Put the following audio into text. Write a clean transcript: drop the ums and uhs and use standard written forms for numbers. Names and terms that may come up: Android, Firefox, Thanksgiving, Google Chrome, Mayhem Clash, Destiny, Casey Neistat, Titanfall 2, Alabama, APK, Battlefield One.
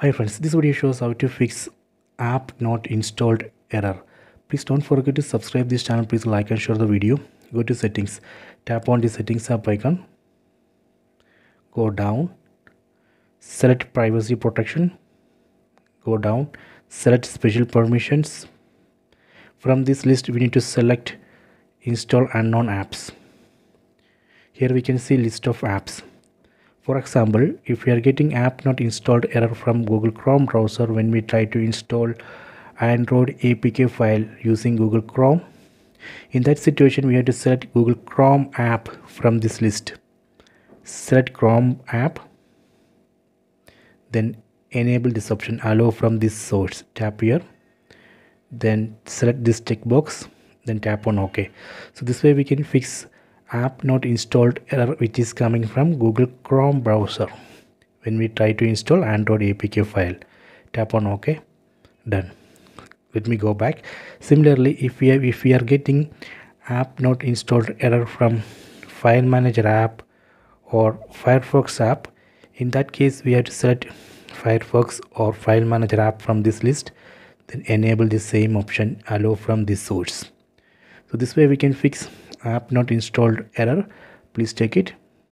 Hi friends, this video shows how to fix app not installed error. Please don't forget to subscribe this channel. Please like and share the video. Go to settings. Tap on the settings app icon. Go down. Select privacy protection. Go down. Select special permissions. From this list we need to select install unknown apps. Here we can see list of apps. For example, if we are getting app not installed error from Google Chrome browser when we try to install Android APK file using Google Chrome, in that situation we have to select Google Chrome app from this list. Select Chrome app, then enable this option allow from this source. Tap here, then select this checkbox, then tap on OK. So this way we can fix app not installed error which is coming from Google Chrome browser when we try to install Android APK file. Tap on OK. Done. Let me go back. Similarly, if we are getting app not installed error from File Manager app or Firefox app, in that case we have to select Firefox or File Manager app from this list, then enable the same option allow from this source. So this way we can fix app not installed error. Please check it.